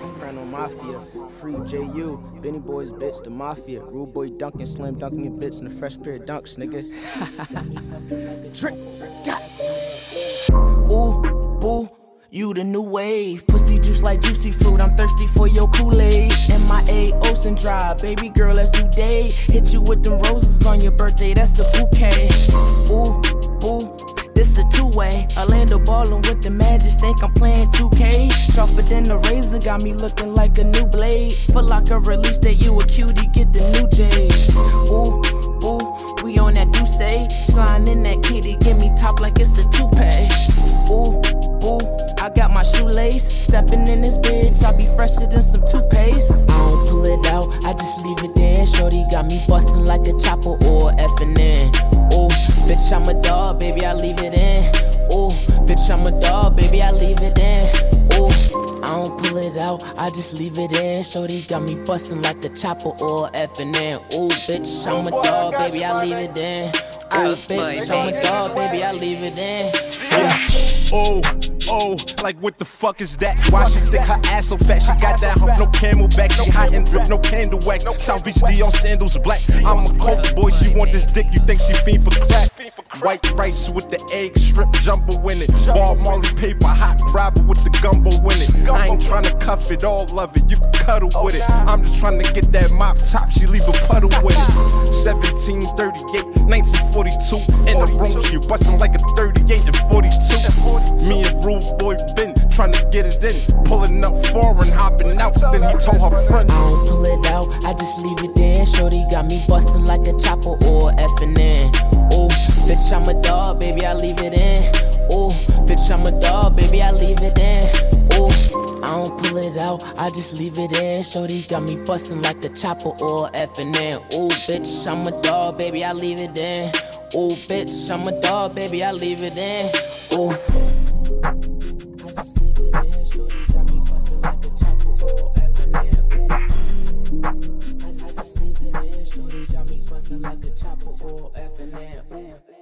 Black Soprano Mafia, Free J.U., Benny Boy's bitch, the Mafia, Rude Boy dunking, slam dunking your bitch in the fresh pair of dunks, nigga. Trick, got ooh, boo, you the new wave, pussy juice like juicy fruit, I'm thirsty for your Kool-Aid. M-I-A, Ocean Drive, baby girl, let's do date. Hit you with them roses on your birthday, that's the bouquet. Ooh, boo, this a two-way, Orlando ballin' with the Magic, think I'm playing 2K. Sharper than the razor, got me looking like a new blade. Feel like a release that you a cutie, get the new J's. Ooh, boo, we on that say, sliding in that kitty, give me top like it's a toupee. Ooh, boo, I got my shoelace, stepping in this bitch, I be fresher than some toothpaste. I don't pull it out, I just leave it there. Shorty got me bustin' like a chopper or effing in. Ooh, bitch, I'm a dog, baby, I leave it in. Ooh, bitch, I'm a dog, baby, I leave it in. Ooh, I don't pull it out, I just leave it in. Shorty got me bustin' like a chopper or effing in. Ooh, bitch, I'm a dog, baby, I leave it in. Ooh, bitch, I'm a dog, baby, I leave it in. Ooh, oh, like what the fuck is that? Why she stick her ass so fat? She got that hump, no camelback. She hot and drip, no candle wax. South Beach Dior sandals black. I'm a coke boy, she want this dick. You think she fiend for crack? White rice with the egg strip, jumbo in it. Ball Marley paper, hot robber with the gumbo in it. I ain't tryna cuff it, all of it. You can cuddle with it. I'm just tryna get that mop top. She leave a puddle with it. 1738, 1942. In the room, she bustin' like a 38 and 42. Me and Rude Boy been tryna get it in, pulling up foreign, hopping out. Then he told her friend, I don't pull it out, I just leave it there. Shorty got me bustin' like a chopper or effing in. Ooh, bitch, I'm a dog, baby, I leave it in. Ooh, bitch, I'm a dog, baby, I leave it in. Ooh, I don't pull it out, I just leave it in. Shorty got me bustin' like a chopper or effing in. Ooh, bitch, I'm a dog, baby, I leave it in. Ooh, bitch, I'm a dog, baby, I leave it in. Ooh. I just leave it in, shorty got me bustin' like a chopper or effing in.